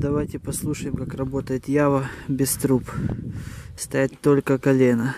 Давайте послушаем, как работает Java без труб. Ставят только колено.